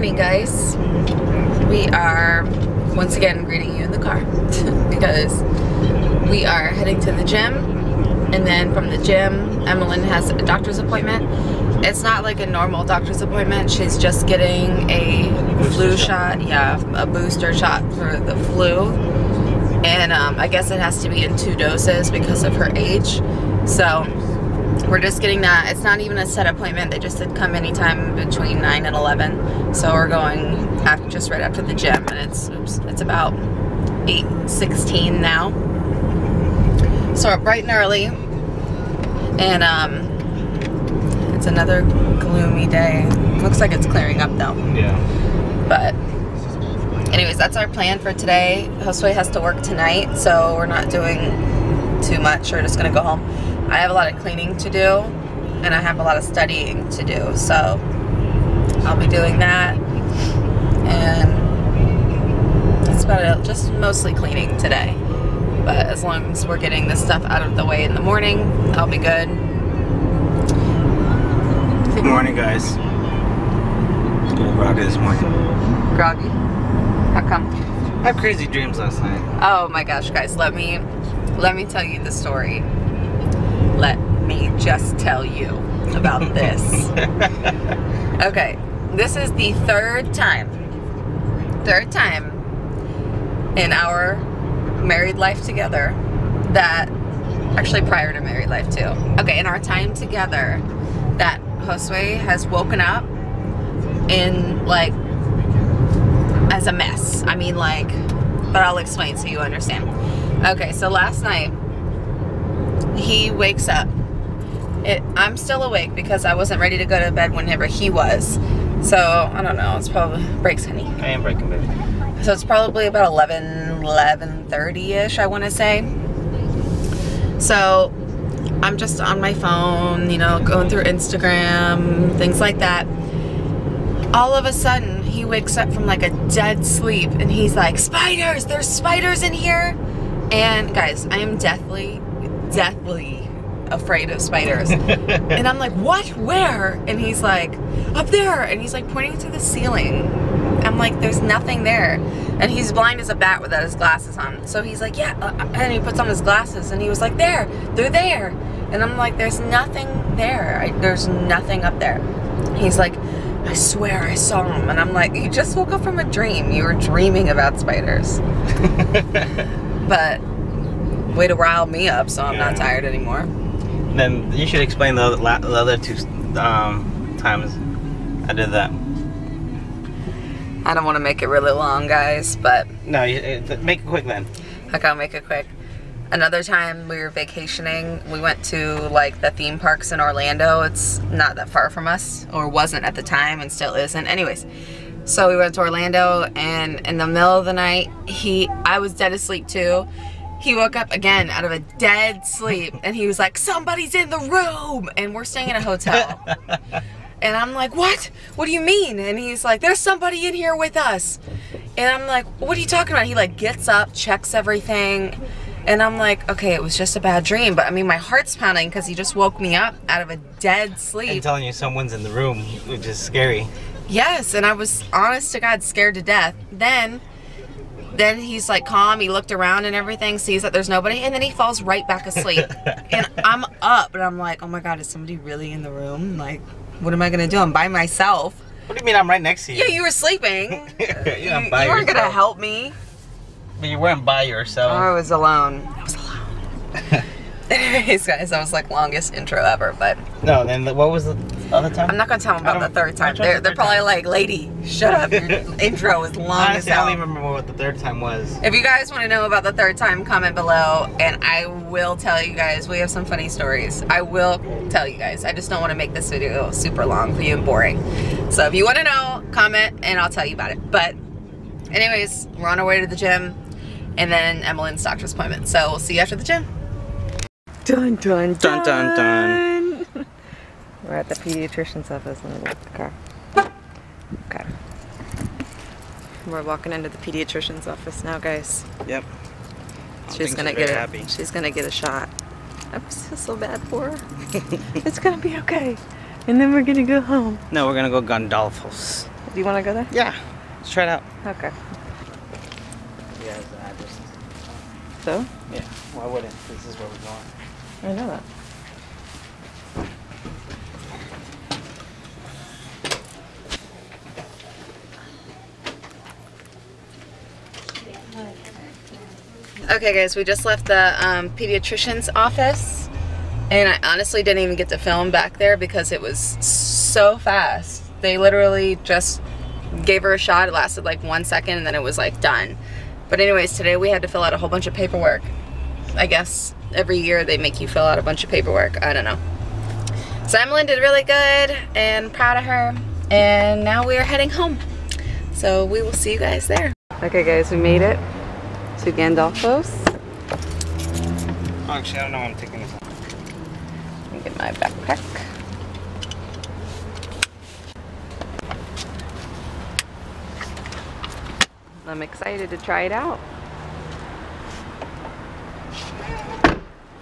morning, guys. We are once again greeting you in the car because we are heading to the gym, and then from the gym Emmeline has a doctor's appointment. It's not like a normal doctor's appointment. She's just getting a flu shot, yeah, a booster shot for the flu, and I guess it has to be in 2 doses because of her age. So we're just getting that. It's not even a set appointment. They just said come anytime between 9 and 11. So we're going after, just right after the gym, and it's about 8:16 now. So we're up bright and early, and it's another gloomy day. Looks like it's clearing up though. Yeah. But anyways, that's our plan for today. Josue has to work tonight, so we're not doing too much. We're just gonna go home. I have a lot of cleaning to do, and I have a lot of studying to do, so I'll be doing that, and that's about it. Just mostly cleaning today, but as long as we're getting this stuff out of the way in the morning, I'll be good. Good morning, guys. A little groggy this morning. Groggy? How come? I had crazy dreams last night. Oh my gosh, guys, let me tell you the story. Let me just tell you about this. Okay, this is the third time in our married life together that, actually prior to married life too, okay, in our time together that Josue has woken up in, like, as a mess. I mean, like, but I'll explain so you understand. Okay, so last night, he wakes up. I'm still awake because I wasn't ready to go to bed whenever he was. So, I don't know. It's probably... Breaks, honey. I am breaking, baby. So, it's probably about 11:30-ish, I want to say. So, I'm just on my phone, you know, going through Instagram, things like that. All of a sudden, he wakes up from, like, a dead sleep. And he's like, spiders! There's spiders in here! And, guys, I am deathly afraid of spiders. And I'm like, what? Where? And he's like, up there. And he's like pointing to the ceiling. I'm like, there's nothing there. And he's blind as a bat without his glasses on. So he's like, yeah. And he puts on his glasses and he was like, there. They're there. And I'm like, there's nothing there. There's nothing up there. He's like, I swear I saw him. And I'm like, you just woke up from a dream. You were dreaming about spiders. But way to rile me up, so I'm not tired anymore. Then you should explain the other 2 times I did that. I don't want to make it really long, guys, but... No, make it quick then. Okay, I'll make it quick. Another time we were vacationing, we went to, like, the theme parks in Orlando. It's not that far from us, or wasn't at the time, and still isn't. Anyways, so we went to Orlando, and in the middle of the night, I was dead asleep too. He woke up again out of a dead sleep, and he was like, somebody's in the room, and we're staying in a hotel. And I'm like, what? What do you mean? And he's like, there's somebody in here with us. And I'm like, what are you talking about? He, like, gets up, checks everything, and I'm like, okay, it was just a bad dream. But I mean, my heart's pounding because he just woke me up out of a dead sleep. And telling you someone's in the room, which is scary. Yes, and I was, honest to God, scared to death. Then he's like calm, he looked around and everything, sees that there's nobody, and then he falls right back asleep. And I'm up, and I'm like, oh my God, is somebody really in the room? Like, what am I gonna do? I'm by myself. What do you mean I'm right next to you? Yeah, you were sleeping. Yeah, I'm by you weren't yourself. Gonna help me. But you weren't by yourself. Oh, I was alone. Anyways, guys, that was like longest intro ever, but... No, then what was the other time? I'm not going to tell them about the third time. They're probably like, lady, shut up. Your intro is long as hell. I don't even remember what the third time was. If you guys want to know about the third time, comment below, and I will tell you guys. We have some funny stories. I will tell you guys. I just don't want to make this video super long for you and boring. So if you want to know, comment, and I'll tell you about it. But anyways, we're on our way to the gym, and then Emmeline's doctor's appointment. So we'll see you after the gym. Dun, dun, dun, dun, dun, dun. We're at the pediatrician's office. Let me look at the car. Okay. We're walking into the pediatrician's office now, guys. Yep. She's gonna get a shot. I feel so bad for her. It's gonna be okay. And then we're gonna go home. No, we're gonna go Gandolfo's. Do you want to go there? Yeah. Let's try it out. Okay. Yeah, it's the address. So? Yeah. Why wouldn't? This is where we're going. I know that. Okay guys, we just left the pediatrician's office, and I honestly didn't even get to film back there because it was so fast. They literally just gave her a shot. It lasted like 1 second and then it was like done. But anyways, today we had to fill out a whole bunch of paperwork. I guess every year they make you fill out a bunch of paperwork. I don't know. So Emmeline did really good, and proud of her. And now we are heading home. So we will see you guys there. Okay guys, we made it to Gandolfo's. Actually, I don't know why I'm taking this off. Let me get my backpack. I'm excited to try it out.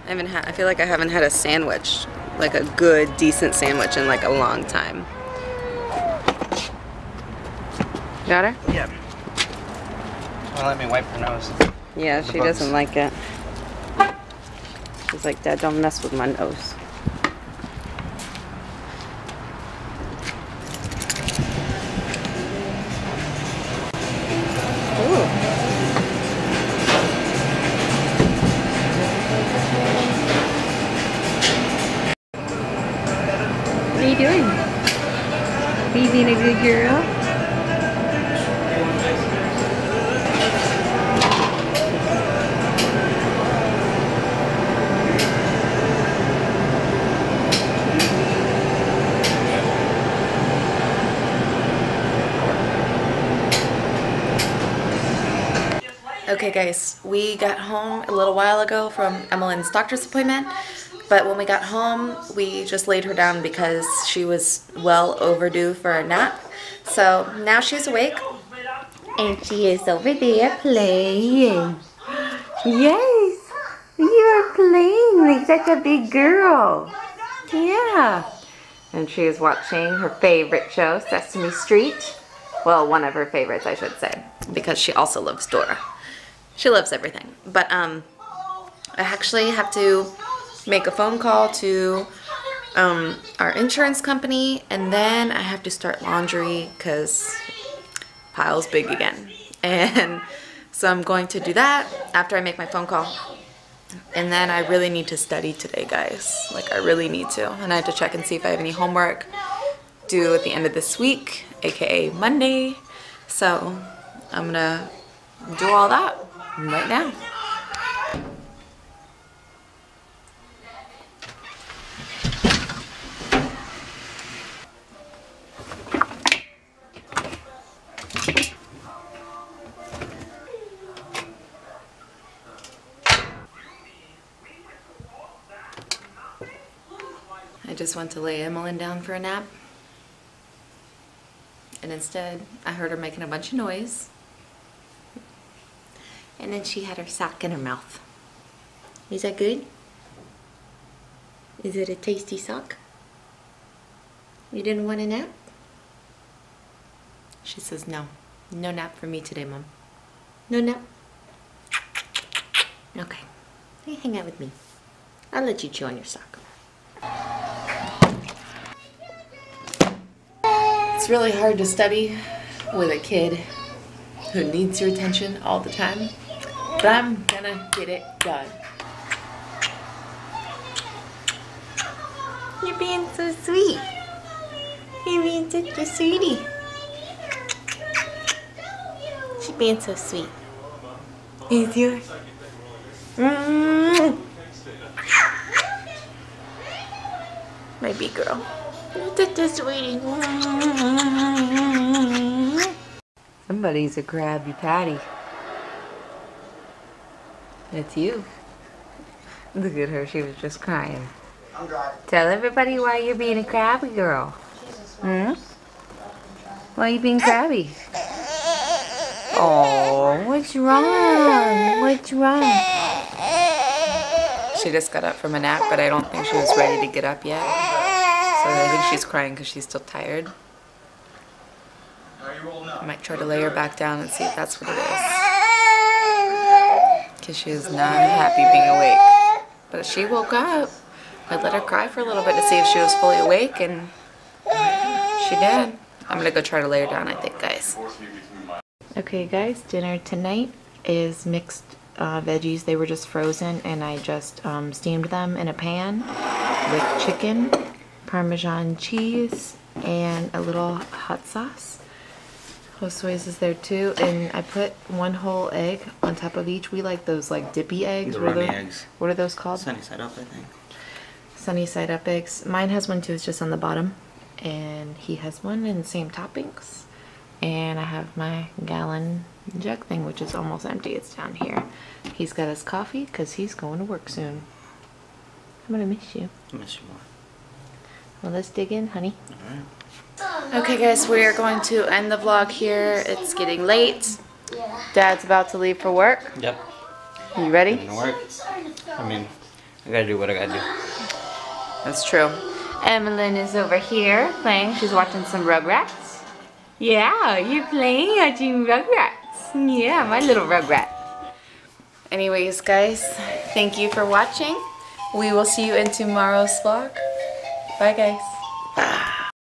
I feel like I haven't had a sandwich, like a good, decent sandwich, in like a long time. Got her? Yeah. Let me wipe her nose. Yeah, she doesn't like it. She's like, Dad, don't mess with my nose. Ooh. What are you doing? Are you being a good girl? Okay guys, we got home a little while ago from Emmeline's doctor's appointment, but when we got home, we just laid her down because she was well overdue for a nap. So now she's awake. And she is over there playing. Yes, you are playing like such a big girl. Yeah. And she is watching her favorite show, Sesame Street. Well, one of her favorites, I should say, because she also loves Dora. She loves everything, but I actually have to make a phone call to our insurance company, and then I have to start laundry because pile's big again. And so I'm going to do that after I make my phone call. And then I really need to study today, guys. Like, I really need to. And I have to check and see if I have any homework due at the end of this week, aka Monday. So I'm gonna do all that right now. I just went to lay Emmeline down for a nap, and instead I heard her making a bunch of noise, and then she had her sock in her mouth. Is that good? Is it a tasty sock? You didn't want a nap? She says no. No nap for me today, Mom. No nap? Okay. Hey, hang out with me. I'll let you chew on your sock. It's really hard to study with a kid who needs your attention all the time. But I'm gonna get it done. You're being so sweet. You're being such a sweetie. She's being so sweet. Is yours? My big girl. You're such a sweetie. Somebody's a crabby patty. That's you. Look at her, she was just crying. Tell everybody why you're being a crabby girl. Hmm? Why are you being crabby? Oh, what's wrong? What's wrong? She just got up from a nap, but I don't think she was ready to get up yet. So I think she's crying because she's still tired. I might try to lay her back down and see if that's what it is. Because she is not happy being awake. But she woke up. I let her cry for a little bit to see if she was fully awake, and she did. I'm going to go try to lay her down, I think, guys. Okay, guys, dinner tonight is mixed veggies. They were just frozen, and I just steamed them in a pan with chicken, Parmesan cheese, and a little hot sauce. Josue's is there too, and I put one whole egg on top of each. We like those like dippy eggs. The runny eggs. What are those called? Sunny side up, I think. Sunny side up eggs. Mine has one too, it's just on the bottom. And he has one and same toppings. And I have my gallon jug thing, which is almost empty. It's down here. He's got his coffee because he's going to work soon. I'm gonna miss you. I miss you more. Well, let's dig in, honey. All right. Okay, guys, we are going to end the vlog here. It's getting late. Dad's about to leave for work. Yep. You ready? I'm gonna work. I mean, I gotta do what I gotta do. That's true. Emmeline is over here playing. She's watching some Rugrats. Yeah, you're playing watching Rugrats. Yeah, my little Rugrat. Anyways, guys, thank you for watching. We will see you in tomorrow's vlog. Bye, guys.